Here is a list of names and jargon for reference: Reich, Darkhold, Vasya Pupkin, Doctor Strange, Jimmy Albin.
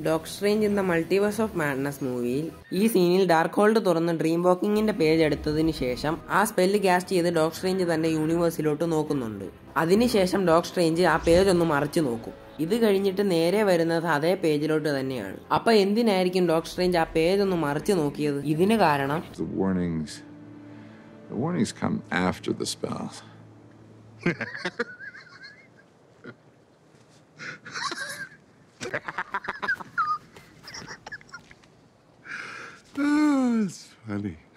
Doctor Strange in the Multiverse of Madness movie. This scene is Darkhold to dream walking in the page at the A spell cast Doctor Strange than the universe to Nokunundu. Adinisham Doctor Strange a page on the Marchinoku. This is the നേരെ വരുന്ന അതേ പേജിലോട്ട് തന്നെയാണ്. അപ്പോൾ എന്തിനായിരിക്കും doctor strange ആ page ഒന്ന് മറിച്ചു നോക്കിയത്? ഇതിന് കാരണം the warnings come after the spells. Oh, it's funny.